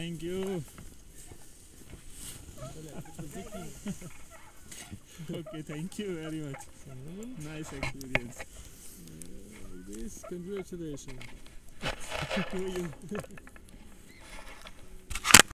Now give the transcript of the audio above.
Thank you. Okay, thank you very much. Nice experience. This congratulations.